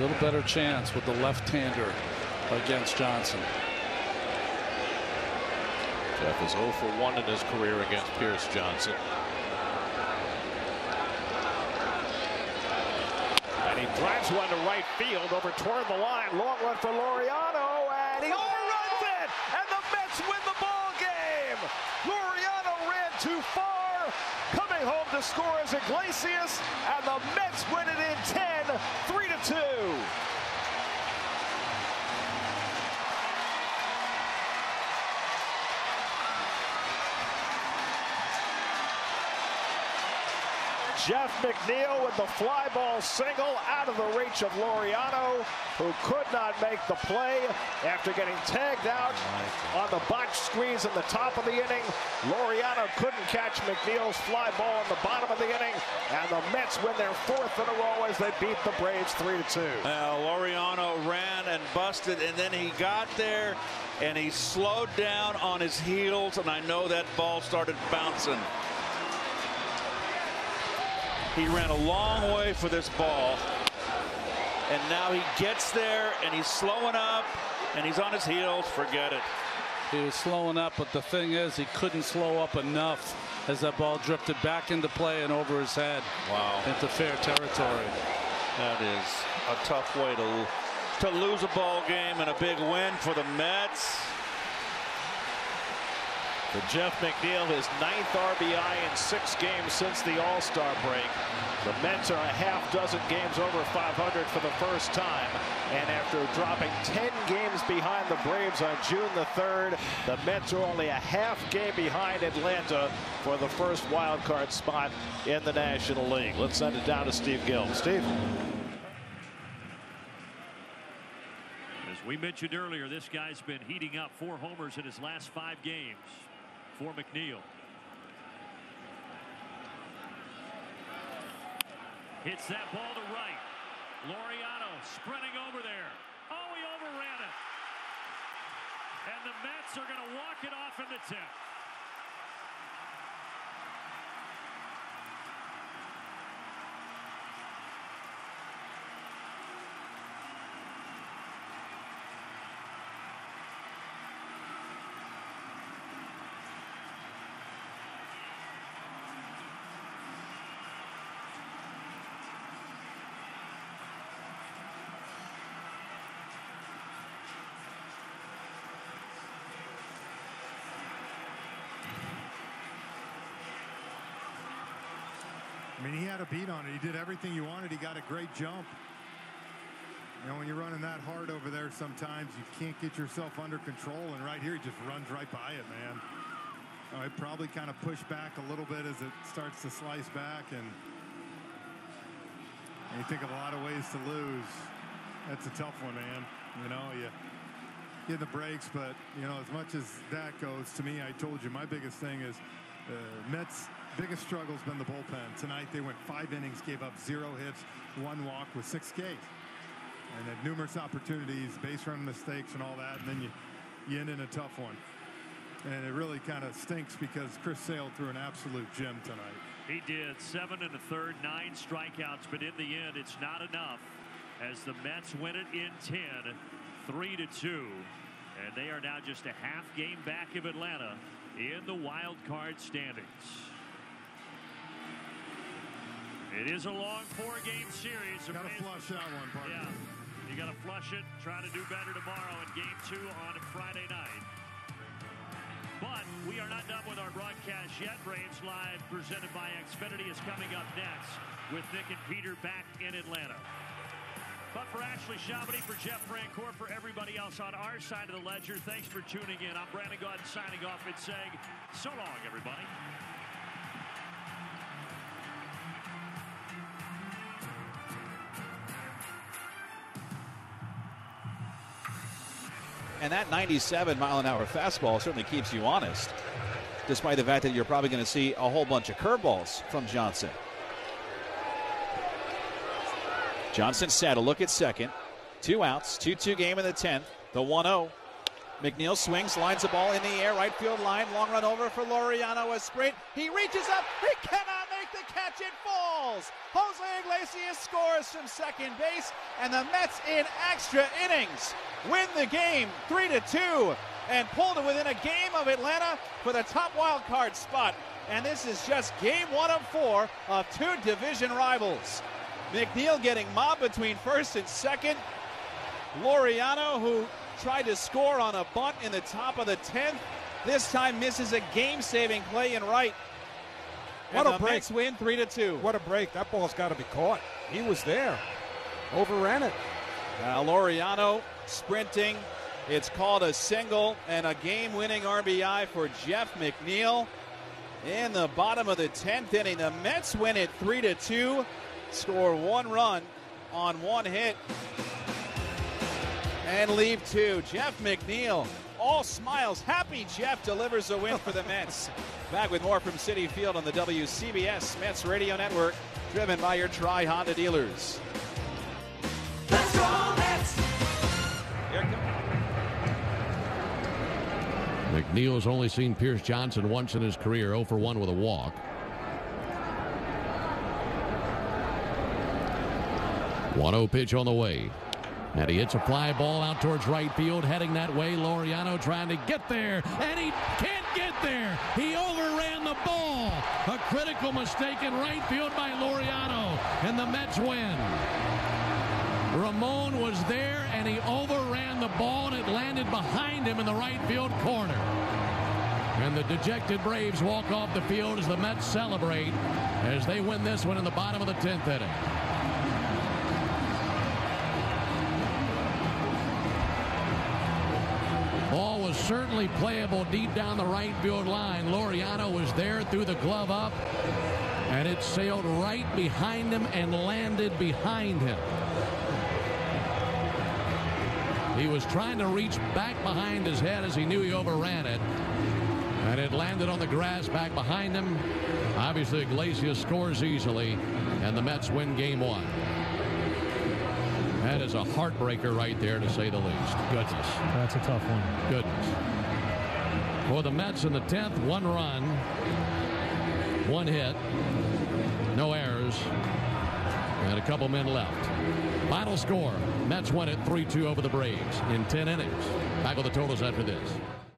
A little better chance with the left-hander against Johnson. Jeff is 0 for 1 in his career against Pierce Johnson. And he drives one to right field over toward the line. Long run for Laureano, and he overruns it! And the Mets win the ball game! Laureano ran too far. Coming home to score is Iglesias, and the Mets win it in 10, 3-2. Jeff McNeil with the fly ball single out of the reach of Laureano, who could not make the play after getting tagged out on the box screens in the top of the inning. Laureano couldn't catch McNeil's fly ball in the bottom of the inning, and the Mets win their 4th in a row as they beat the Braves 3-2. Laureano ran and busted, and then he got there and he slowed down on his heels, and I know that ball started bouncing. He ran a long way for this ball, and now he gets there and he's slowing up and he's on his heels. Forget it. He was slowing up, but the thing is he couldn't slow up enough as that ball drifted back into play and over his head. Wow. Into fair territory. That is a tough way to lose a ball game, and a big win for the Mets. For Jeff McNeil, his 9th RBI in 6 games since the All-Star break. The Mets are a half-dozen games over 500 for the first time. And after dropping 10 games behind the Braves on June the 3rd, the Mets are only a half game behind Atlanta for the first wild card spot in the National League. Let's send it down to Steve Gill. Steve. As we mentioned earlier, this guy's been heating up 4 homers in his last 5 games. For McNeil. Hits that ball to right. Laureano sprinting over there. Oh, he overran it. And the Mets are going to walk it off in the 10th. I mean, he had a beat on it. He did everything you wanted. He got a great jump. You know, when you're running that hard over there, sometimes you can't get yourself under control. And right here, he just runs right by it, man. Oh, it probably kind of pushed back a little bit as it starts to slice back. And you think of a lot of ways to lose. That's a tough one, man. You know, you get the breaks, but, you know, as much as that goes, to me, I told you, my biggest thing is Mets. Biggest struggle's been the bullpen. Tonight they went 5 innings, gave up 0 hits, 1 walk with 6 Ks, and had numerous opportunities, base run mistakes, and all that. And then you end in a tough one, and it really kind of stinks because Chris Sale threw an absolute gem tonight. He did 7 1/3, 9 strikeouts, but in the end, it's not enough as the Mets win it in 10, 3-2, and they are now just a half game back of Atlanta in the wild card standings. It is a long 4-game series. Got to flush that one, partner. Yeah, you got to flush it. Try to do better tomorrow in Game 2 on Friday night. But we are not done with our broadcast yet. Braves Live, presented by Xfinity, is coming up next with Nick and Peter back in Atlanta. But for Ashley Shabity, for Jeff Francoeur, for everybody else on our side of the ledger, thanks for tuning in. I'm Brandon Goddard signing off and saying so long, everybody. And that 97-mile-an-hour fastball certainly keeps you honest, despite the fact that you're probably going to see a whole bunch of curveballs from Johnson. Johnson set a look at second. 2 outs, 2-2 game in the 10th, the 1-0. McNeil swings, lines the ball in the air, right field line, long run over for Laureano, a sprint. He reaches up, he cannot make the catch, it falls. Jose Iglesias scores from second base, and the Mets in extra innings win the game 3-2 and pull to within a game of Atlanta for the top wild card spot. And this is just game one of four of two division rivals. McNeil getting mobbed between first and second. Laureano, who tried to score on a bunt in the top of the 10th, this time misses a game-saving play in right. What a break. Mets win 3-2. What a break. That ball's got to be caught. He was there. Overran it. Now Laureano sprinting. It's called a single and a game-winning RBI for Jeff McNeil. In the bottom of the 10th inning, the Mets win it 3-2. Score one run on one hit and leave two. Jeff McNeil, all smiles. Happy Jeff delivers a win for the Mets. Back with more from Citi Field on the WCBS Mets Radio Network, driven by your Tri-Honda dealers. Let's go, Mets! Here it comes. McNeil's only seen Pierce Johnson once in his career, 0 for 1 with a walk. One-oh pitch on the way, and he hits a fly ball out towards right field, heading that way. Laureano trying to get there, and he can't get there. He overran the ball. A critical mistake in right field by Laureano, and the Mets win. Ramon was there, and he overran the ball, and it landed behind him in the right field corner. And the dejected Braves walk off the field as the Mets celebrate as they win this one in the bottom of the 10th inning. Ball was certainly playable deep down the right field line. Laureano was there, threw the glove up, and it sailed right behind him and landed behind him. He was trying to reach back behind his head as he knew he overran it, and it landed on the grass back behind him. Obviously, Iglesias scores easily, and the Mets win game one. That is a heartbreaker right there, to say the least. Goodness. That's a tough one. Goodness. For the Mets in the 10th, one run, one hit, no errors, and a couple men left. Final score, Mets won it 3-2 over the Braves in 10 innings. Back with the totals after this.